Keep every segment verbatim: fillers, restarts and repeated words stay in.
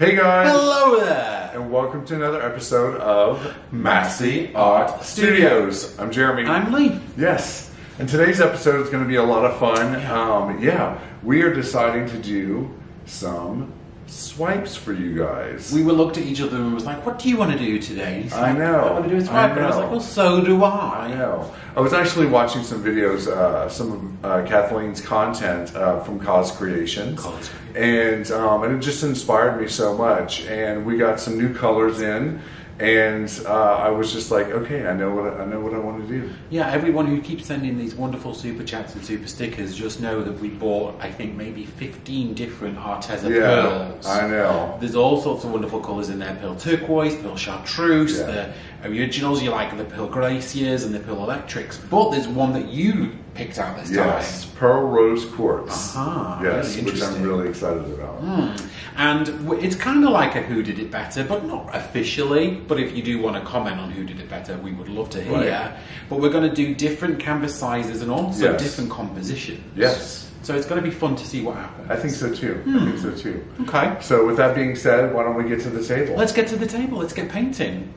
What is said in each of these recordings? Hey guys! Hello there! And welcome to another episode of Masse Art Studios. I'm Jeremy. I'm Lee. Yes. And today's episode is going to be a lot of fun. Um, yeah, we are deciding to do some swipes for you guys. We were looked at each other and was like, what do you want to do today? Like, I know. I want to do a swipe. I and I was like, well, so do I. I know. I was actually watching some videos, uh, some of uh, Kathleen's content uh, from Coz Creations. Coz. And, um, and it just inspired me so much. And we got some new colors in. And uh, I was just like, okay, I know what I, I know what I want to do. Yeah, everyone who keeps sending these wonderful super chats and super stickers, just know that we bought, I think, maybe fifteen different Arteza yeah, pearls. I know. There's all sorts of wonderful colours in there: pearl turquoise, pearl chartreuse, yeah. The originals you like, the pearl gracias and the pearl electrics. But there's one that you picked out this yes, time. Yes, pearl rose quartz. Aha, yes, really which I'm really excited about. Mm. And it's kind of like a Who Did It Better, but not officially. But if you do want to comment on Who Did It Better, we would love to hear. Right. But we're going to do different canvas sizes and also yes. different compositions. Yes. So it's going to be fun to see what happens. I think so too. Hmm. I think so too. Okay. So with that being said, why don't we get to the table? Let's get to the table. Let's get painting.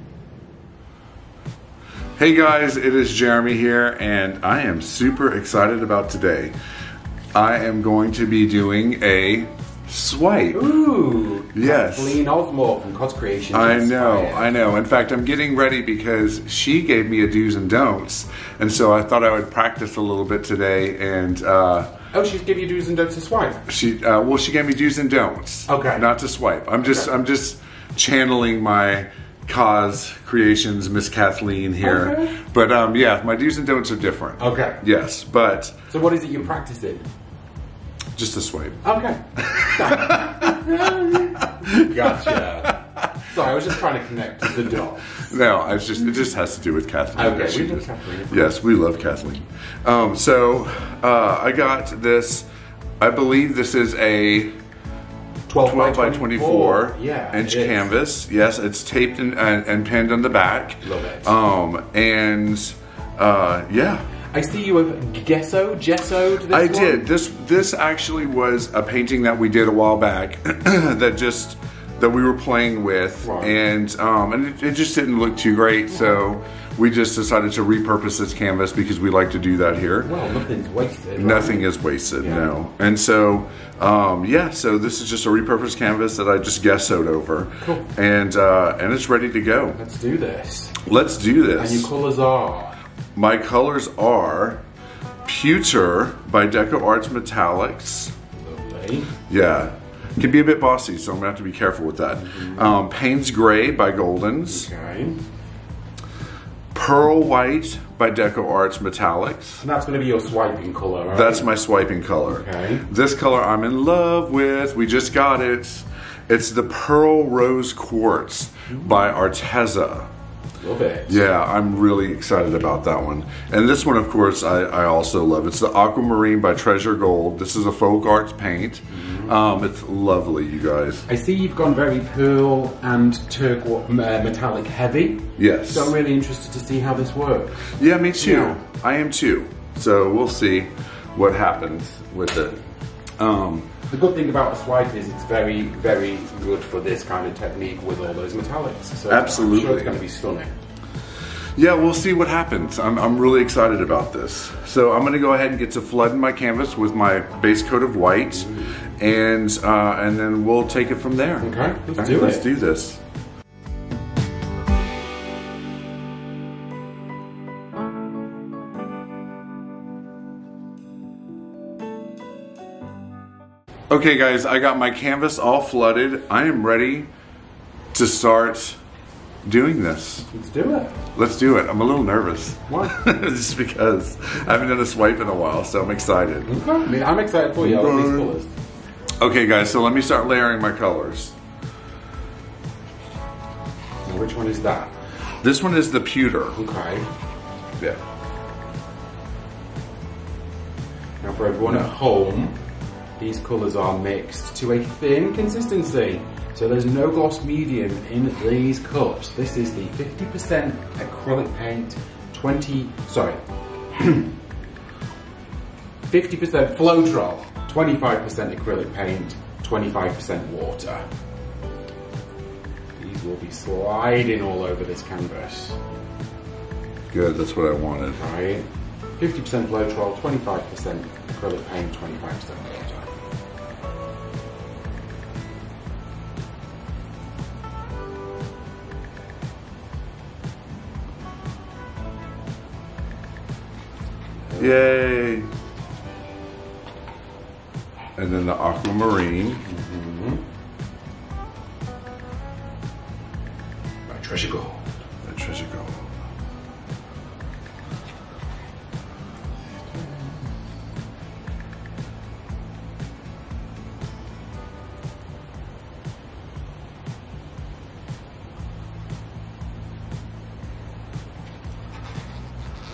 Hey guys, it is Jeremy here, and I am super excited about today. I am going to be doing a swipe. Ooh, yes. Kathleen Osmore from Coz Creations. I know, I know. In fact, I'm getting ready because she gave me a do's and don'ts, and so I thought I would practice a little bit today. And uh, oh, she's giving you do's and don'ts to swipe. She uh, well, she gave me do's and don'ts. Okay, not to swipe. I'm just, okay. I'm just channeling my Coz Creations, Miss Kathleen here. Okay. But um, yeah, my do's and don'ts are different. Okay. Yes, but... So what is it you're practicing? Just a swipe. Okay. Gotcha. Sorry, I was just trying to connect the dots. No, it's just, it just has to do with Kathleen. Okay, we love Kathleen. Yes, we love Kathleen. Um, so uh, I got this, I believe this is a... twelve by twenty-four yeah, inch canvas. Yes, it's taped and, and, and pinned on the back. Love it. Um, and uh, yeah. I see you have gesso, gessoed this I one. did. This this actually was a painting that we did a while back that just, that we were playing with. Right. And, um, and it, it just didn't look too great. So we just decided to repurpose this canvas because we like to do that here. Well, nothing's wasted. Nothing right? is wasted, yeah. no. And so, um, yeah, so this is just a repurposed canvas that I just gessoed over. Cool. And, uh, and it's ready to go. Let's do this. Let's do this. And your colors are? My colors are Pewter by DecoArt Metallics. Lovely. Yeah. Can be a bit bossy, so I'm going to have to be careful with that. Mm-hmm. um, Payne's Gray by Goldens. Okay. Pearl White by DecoArt Metallics. And that's going to be your swiping color, right? That's my swiping color. Okay. This color I'm in love with. We just got it. It's the Pearl Rose Quartz by Arteza. Love it. Yeah, I'm really excited about that one. And this one, of course, I, I also love. It's the Aquamarine by Treasure Gold. This is a folk arts paint. Mm-hmm. um, it's lovely, you guys. I see you've gone very pearl and turquoise uh, metallic heavy. Yes. So I'm really interested to see how this works. Yeah, me too. Yeah. I am too. So we'll see what happens with it. Um, The good thing about a swipe is it's very, very good for this kind of technique with all those metallics. So absolutely. I'm sure it's going to be stunning. Yeah, we'll see what happens. I'm, I'm really excited about this. So I'm going to go ahead and get to flooding my canvas with my base coat of white. Mm-hmm. And, uh, and then we'll take it from there. Okay, let's right, do let's it. Let's do this. Okay guys, I got my canvas all flooded. I am ready to start doing this. Let's do it. Let's do it. I'm a little nervous. Why? Just because I haven't done a swipe in a while, so I'm excited. Okay. I mean, I'm excited for you. All these colors. Okay guys, so let me start layering my colors. Now which one is that? This one is the pewter. Okay. Yeah. Now for everyone at home, these colours are mixed to a thin consistency, so there's no gloss medium in these cups. This is the fifty percent acrylic paint, twenty, sorry, fifty percent Floetrol, twenty-five percent acrylic paint, twenty-five percent water. lines will be sliding all over this canvas. Good, that's what I wanted. Right. fifty percent Floetrol, twenty-five percent acrylic paint, twenty-five percent water. Yay! And then the Aquamarine. Mm-hmm. By Treasure Gold. By Treasure Gold.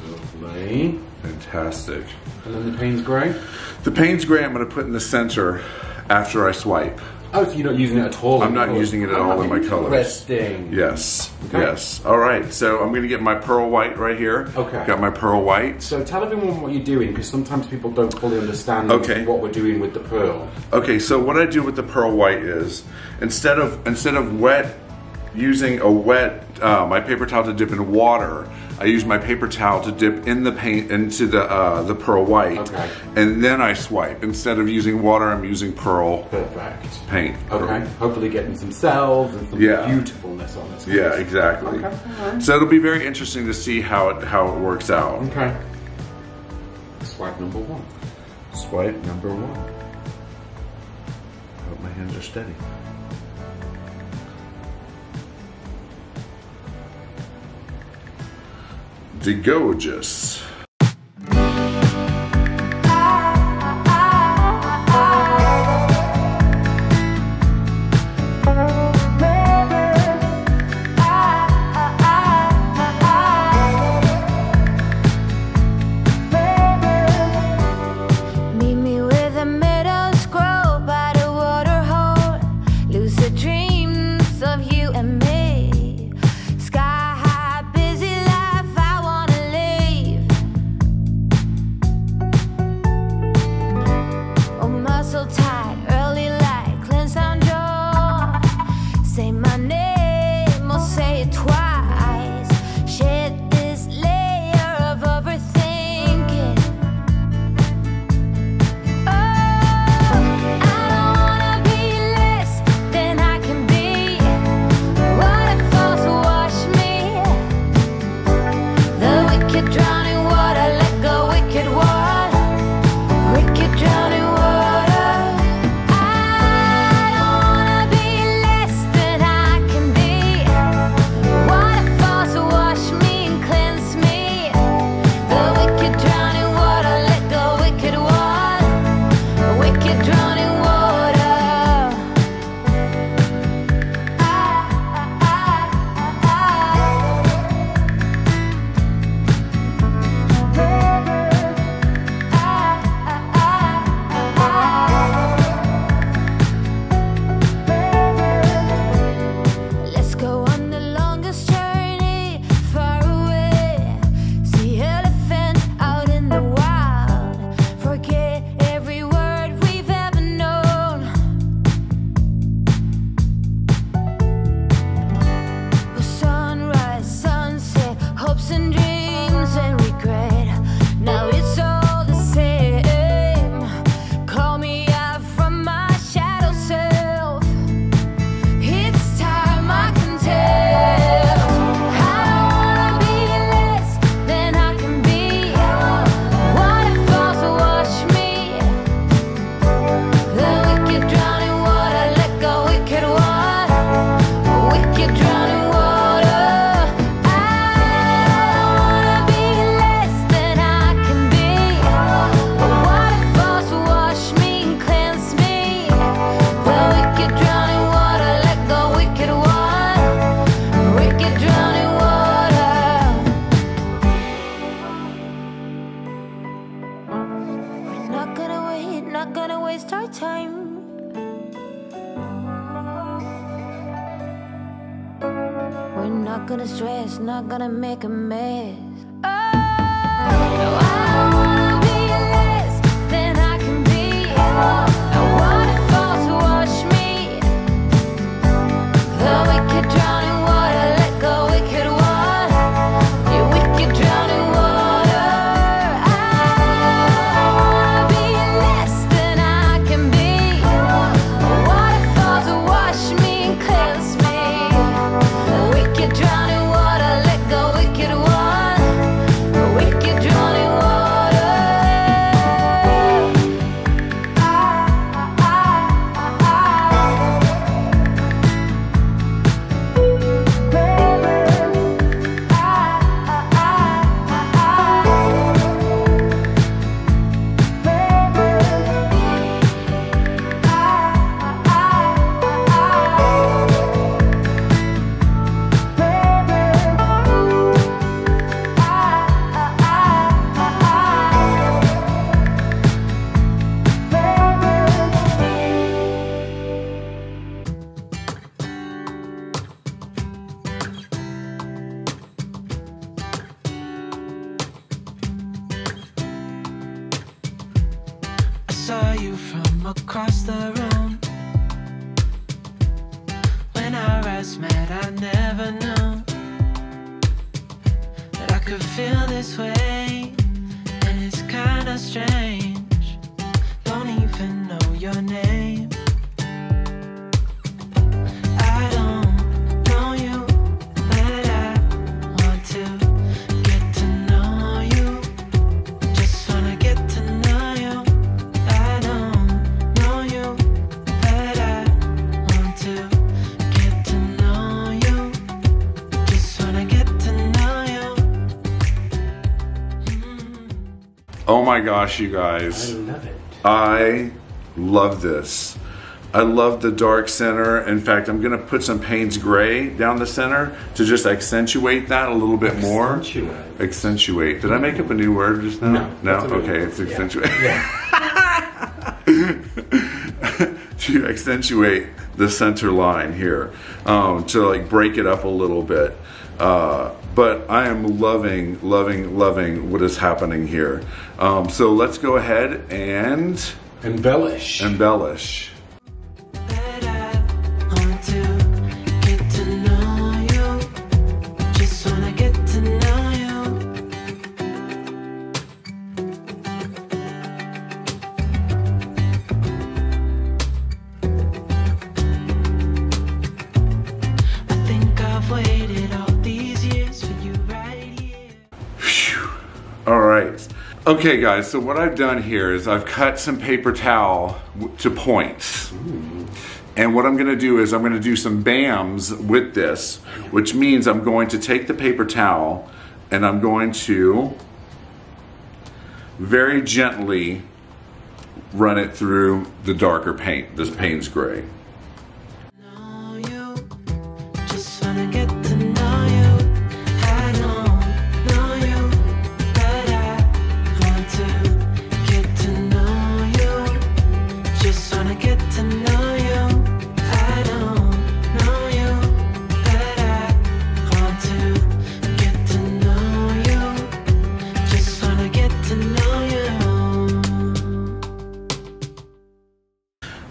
Lovely. Fantastic. And then the Payne's Gray? The Payne's Gray I'm going to put in the center after I swipe. Oh, so you're not using it at all? I'm not using it at all in my colors. Resting. Yes. Okay. Yes. All right. So I'm going to get my pearl white right here. Okay. Got my pearl white. So tell everyone what you're doing, because sometimes people don't fully understand okay. what we're doing with the pearl. Okay. So what I do with the pearl white is instead of instead of wet using a wet uh, my paper towel to dip in water, I use my paper towel to dip in the paint into the uh, the pearl white, okay. and then I swipe. Instead of using water, I'm using pearl Perfect. paint. Okay, pearl. Hopefully getting some cells and some yeah. beautifulness on this. Case. Yeah, exactly. Okay. Right. So it'll be very interesting to see how it how it works out. Okay. Swipe number one. Swipe number one. I hope my hands are steady. DeGorgeous. I wanna force wash me, the wicked drowning. you from across the room. When our eyes met, I never knew that I could feel this way, and it's kinda strange. Don't even know your name. I don't know you, but I want to get to know you. Just wanna get to know you. I don't know you, but I want to get to know you. Just wanna get to know you. Mm. Oh my gosh, you guys. I love it. I love this. I love the dark center. In fact, I'm gonna put some Payne's Gray down the center to just accentuate that a little bit more. Accentuate. Accentuate. Did I make up a new word just now? No. No? Okay, it's accentuate. Yeah. Yeah. To accentuate the center line here, um, to like break it up a little bit. Uh, but I am loving, loving, loving what is happening here. Um, so let's go ahead and... Embellish. Embellish. Okay guys, so what I've done here is I've cut some paper towel to points. Ooh. And what I'm gonna do is I'm gonna do some B A Ms with this, which means I'm going to take the paper towel and I'm going to very gently run it through the darker paint, this Payne's Gray.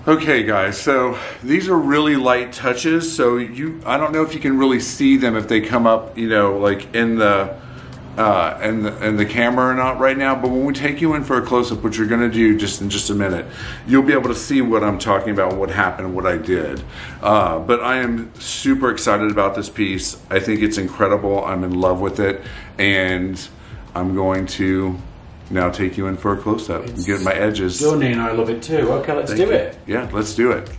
Okay guys, so these are really light touches, so you, I don't know if you can really see them if they come up, you know, like in the, uh, in the, in the camera or not right now, but when we take you in for a close-up, which you're gonna do just in just a minute, you'll be able to see what I'm talking about, what happened, what I did. Uh, but I am super excited about this piece. I think it's incredible, I'm in love with it, and I'm going to now take you in for a close-up and get my edges. Donnie and I love it too. Okay, let's Thank do you. it. Yeah, let's do it.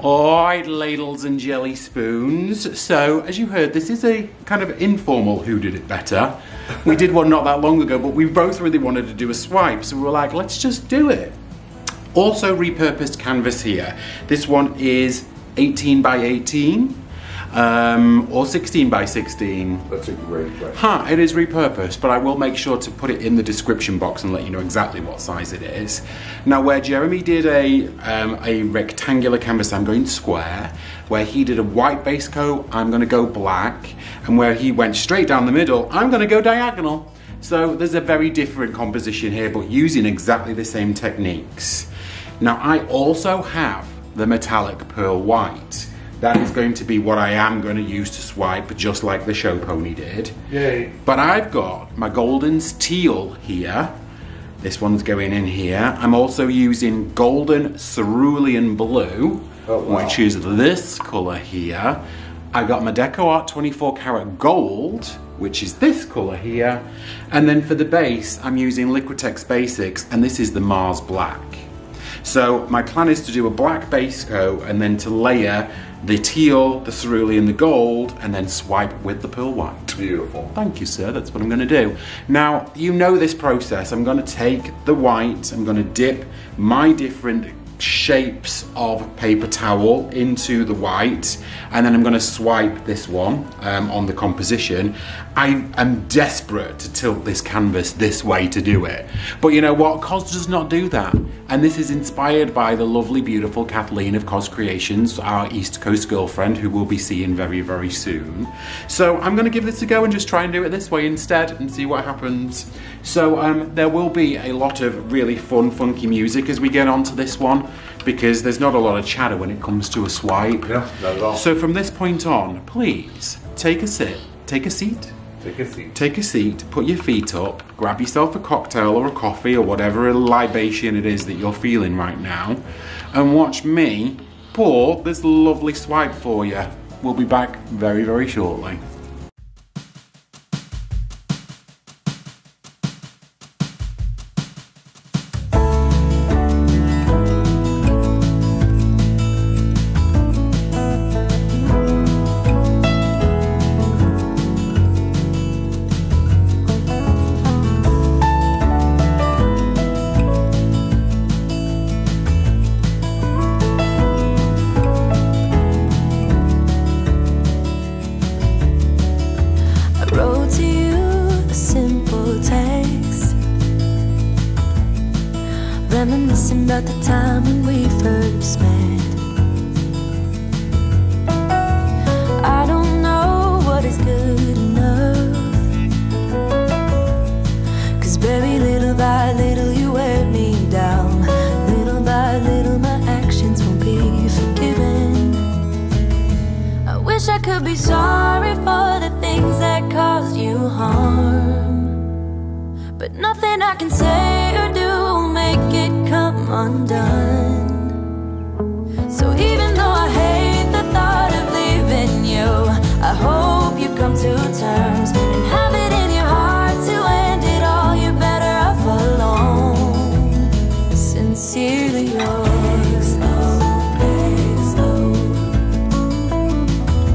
Alright, ladles and jelly spoons. So, as you heard, this is a kind of informal who did it better. We did one not that long ago, but we both really wanted to do a swipe, so we were like, let's just do it. Also repurposed canvas here. This one is eighteen by eighteen, um, or sixteen by sixteen. That's a great question. Huh, it is repurposed, but I will make sure to put it in the description box and let you know exactly what size it is. Now, where Jeremy did a, um, a rectangular canvas, I'm going square. Where he did a white base coat, I'm gonna go black. And where he went straight down the middle, I'm gonna go diagonal. So there's a very different composition here, but using exactly the same techniques. Now, I also have the metallic pearl white. That is going to be what I am going to use to swipe, just like the show pony did. Yay. But I've got my golden's teal here. This one's going in here. I'm also using golden cerulean blue, oh, wow. which is this color here. I got my DecoArt twenty-four karat gold, which is this color here. And then for the base, I'm using Liquitex Basics, and this is the Mars Black. So my plan is to do a black base coat and then to layer the teal, the cerulean, the gold, and then swipe with the pearl white. Beautiful. Thank you, sir. That's what I'm going to do. Now, you know this process. I'm going to take the white, I'm going to dip my different shapes of paper towel into the white, and then I'm going to swipe this one um, on the composition. I am desperate to tilt this canvas this way to do it, but you know what, Coz does not do that, and this is inspired by the lovely, beautiful Kathleen of Coz Creations, our East Coast girlfriend, who we'll be seeing very, very soon. So I'm going to give this a go and just try and do it this way instead and see what happens. So um, there will be a lot of really fun, funky music as we get onto this one, because there's not a lot of chatter when it comes to a swipe. Yeah, not at all. So from this point on, please take a sit, take a seat, take a seat, take a seat, put your feet up, grab yourself a cocktail or a coffee or whatever libation it is that you're feeling right now, and watch me pour this lovely swipe for you. We'll be back very, very shortly. Reminiscing about the time when we first met. I don't know what is good enough, 'cause baby, little by little you wear me down. Little by little my actions won't be forgiven. I wish I could be sorry for the things that caused you harm, but nothing I can say or do will make it come undone. So even though I hate the thought of leaving you, I hope you come to terms and have it in your heart to end it all. You're better off alone. Sincerely yours.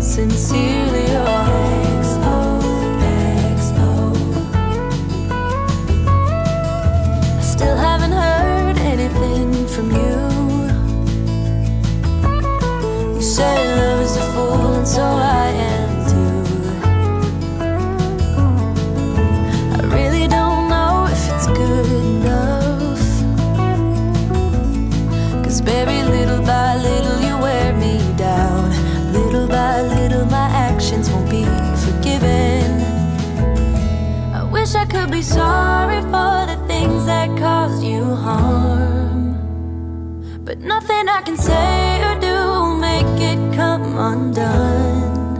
Sincerely yours. From you, you said love is a fool, and so I am too. I really don't know if it's good enough, 'cause baby, little by little you wear me down. Little by little my actions won't be forgiven. I wish I could be sorry for the things that caused you harm, but nothing I can say or do will make it come undone.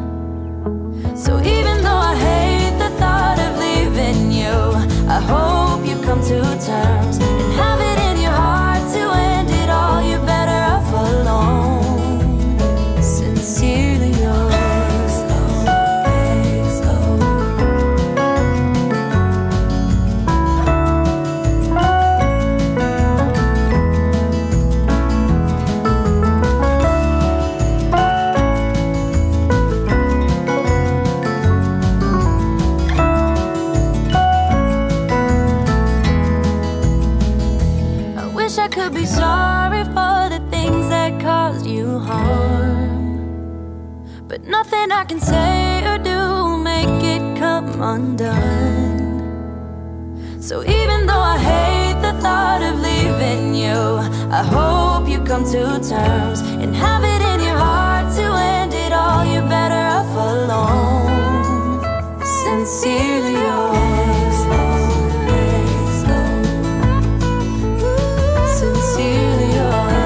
So even though I hate the thought of leaving you, I hope you come to terms and have it in your heart to end it all. You're better off alone. Sincerely yours. Nothing I can say or do will make it come undone. So even though I hate the thought of leaving you, I hope you come to terms and have it in your heart to end it all. You're better off alone. Sincerely yours. Sincerely yours.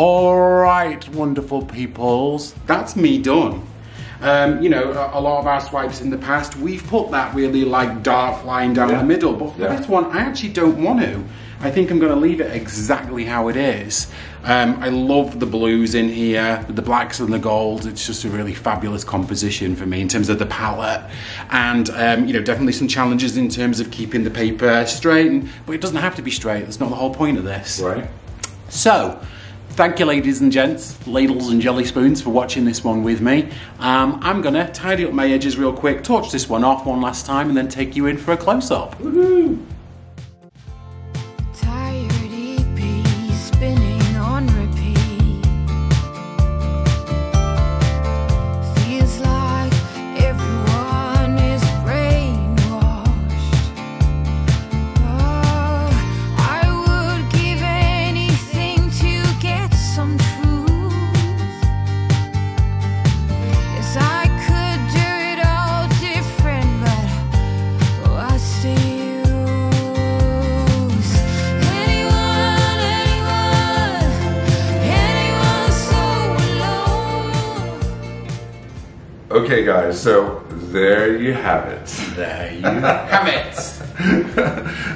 Alright, wonderful peoples, that's me done. Um, you know, a, a lot of our swipes in the past, we've put that really like dark line down yeah. the middle, but for yeah. this one, I actually don't want to. I think I'm going to leave it exactly how it is. Um, I love the blues in here, the blacks and the golds. It's just a really fabulous composition for me in terms of the palette. And, um, you know, definitely some challenges in terms of keeping the paper straight, and, but it doesn't have to be straight. That's not the whole point of this. Right. So, thank you, ladies and gents, ladles and jelly spoons, for watching this one with me. Um, I'm going to tidy up my edges real quick, torch this one off one last time, and then take you in for a close-up. Woohoo! Okay guys, so there you have it. There you have it.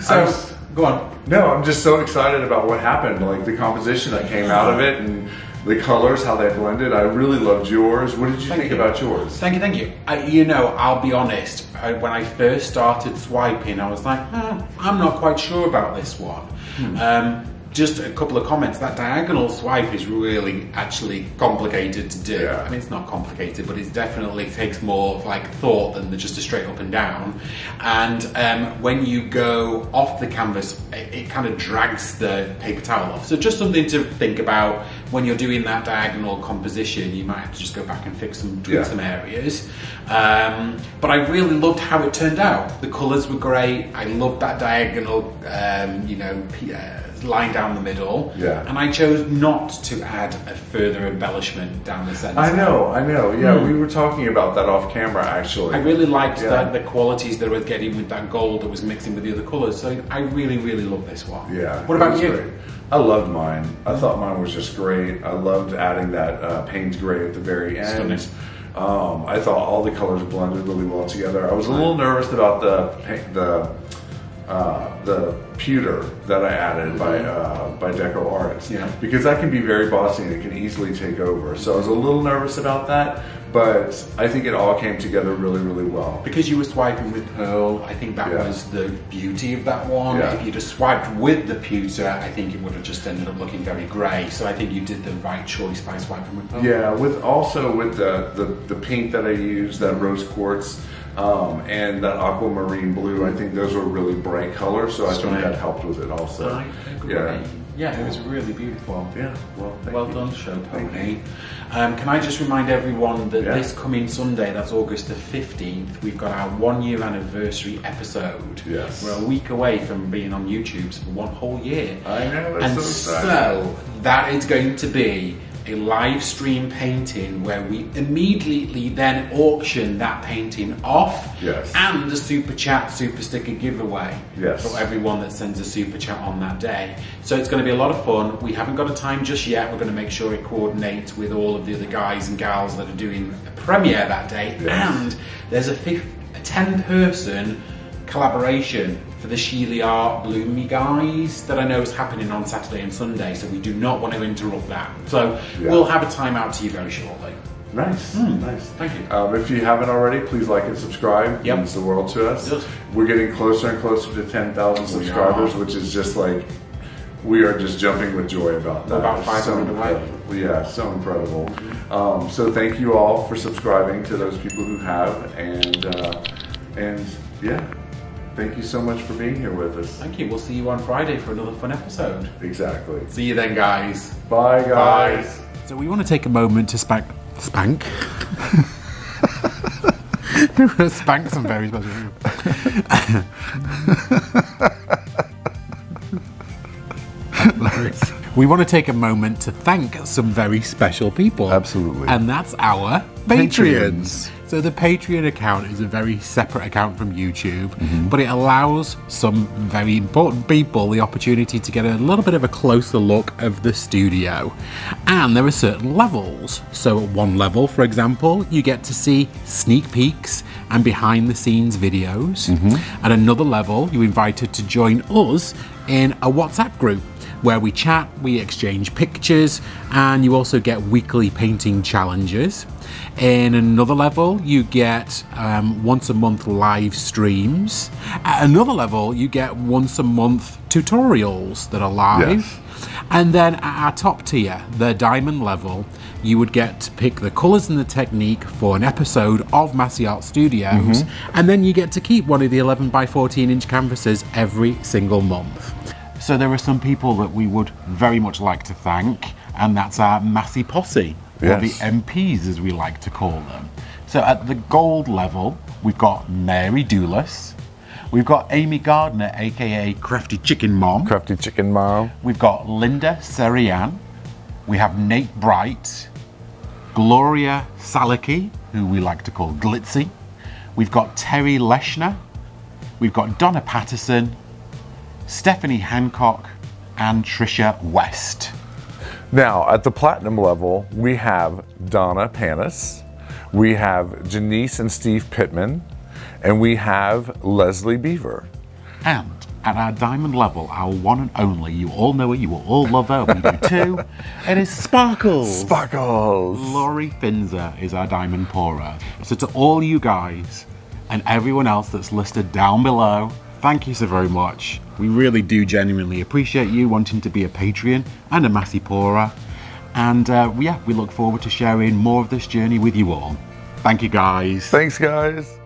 So, just, go on. No, I'm just so excited about what happened, like the composition that came out of it and the colors, how they blended. I really loved yours. What did you thank think you. about yours? Thank you, thank you. I, you know, I'll be honest, I, when I first started swiping, I was like, oh, I'm not quite sure about this one. Hmm. Um, Just a couple of comments, that diagonal swipe is really actually complicated to do. Yeah. I mean, it's not complicated, but it definitely takes more like thought than just a straight up and down. And um, when you go off the canvas, it, it kind of drags the paper towel off. So just something to think about when you're doing that diagonal composition. You might have to just go back and fix some, tweak yeah. some areas. Um, but I really loved how it turned out. The colors were great. I loved that diagonal, um, you know, uh, line down the middle, yeah. and I chose not to add a further embellishment down the center. I know, I know, yeah, mm. we were talking about that off camera actually. I really liked yeah. that, the qualities that I was getting with that gold that was mixing with the other colours, so I really, really love this one. Yeah. What about you? Great. I loved mine. I thought mine was just great. I loved adding that uh, Payne's Gray at the very end. Stunning. Um, I thought all the colours blended really well together. I was a little nervous about the, the Uh, the pewter that I added by uh, by DecoArt yeah. because that can be very bossy and it can easily take over. So I was a little nervous about that, but I think it all came together really, really well. Because you were swiping with pearl, I think that yeah. was the beauty of that one. Yeah. If you'd have swiped with the pewter, I think it would have just ended up looking very grey. So I think you did the right choice by swiping with pearl. Yeah, with also with the the, the pink that I used, that rose quartz. Um, and that aquamarine blue, I think those were really bright colors, so I Straight. think that helped with it also. I agree. Yeah. yeah, it was really beautiful. Yeah, well, thank well you. done, show pony. Um, can I just remind everyone that yeah. this coming Sunday, that's August the fifteenth, we've got our one year anniversary episode. Yes. We're a week away from being on YouTube for one whole year. I know, that's and so exciting. So that is going to be a live stream painting where we immediately then auction that painting off, yes. and a super chat, super sticker giveaway yes. for everyone that sends a super chat on that day. So it's going to be a lot of fun. We haven't got a time just yet. We're going to make sure it coordinates with all of the other guys and gals that are doing a premiere that day. Yes. And there's a, fifth, a ten person collaboration for the Sheely Art Bloomy guys that I know is happening on Saturday and Sunday, so we do not want to interrupt that. So yeah. we'll have a time out to you very shortly. Nice, mm. nice. Thank you. Um, if you haven't already, please like and subscribe. Yep. It means the world to us. Yes. We're getting closer and closer to ten thousand subscribers, which is just like, we are just jumping with joy about that. About five hundred away. Yeah, so incredible. Mm-hmm. um, so thank you all for subscribing to those people who have, and, uh, and yeah. thank you so much for being here with us. Thank you. We'll see you on Friday for another fun episode. Exactly. See you then, guys. Bye, guys. Bye. So we want to take a moment to spank... Spank? Spank some very special people. We want to take a moment to thank some very special people. Absolutely. And that's our Patreons. Patreons. So the Patreon account is a very separate account from YouTube, mm-hmm. but it allows some very important people the opportunity to get a little bit of a closer look of the studio. And there are certain levels. So at one level, for example, you get to see sneak peeks and behind the scenes videos. Mm-hmm. At another level, you're invited to join us in a WhatsApp group where we chat, we exchange pictures, and you also get weekly painting challenges. In another level, you get um, once a month live streams. At another level, you get once a month tutorials that are live. Yes. And then at our top tier, the diamond level, you would get to pick the colours and the technique for an episode of Masse Art Studios, mm-hmm. and then you get to keep one of the eleven by fourteen inch canvases every single month. So there are some people that we would very much like to thank, and that's our Masse Posse, yes. or the M Ps as we like to call them. So at the gold level, we've got Mary Doulas, we've got Amy Gardner, aka Crafty Chicken Mom. Crafty Chicken Mom. We've got Linda Serian, we have Nate Bright, Gloria Saliki, who we like to call Glitzy, we've got Terry Leshner, we've got Donna Patterson, Stephanie Hancock, and Trisha West. Now, at the platinum level, we have Donna Panis, we have Janice and Steve Pittman, and we have Leslie Beaver. And at our diamond level, our one and only, you all know it, you all love her, we do too, it is Sparkles. Sparkles. Laurie Finzer is our diamond pourer. So to all you guys and everyone else that's listed down below, thank you so very much. We really do genuinely appreciate you wanting to be a Patreon and a Masse pourer. And uh, yeah, we look forward to sharing more of this journey with you all. Thank you guys. Thanks guys.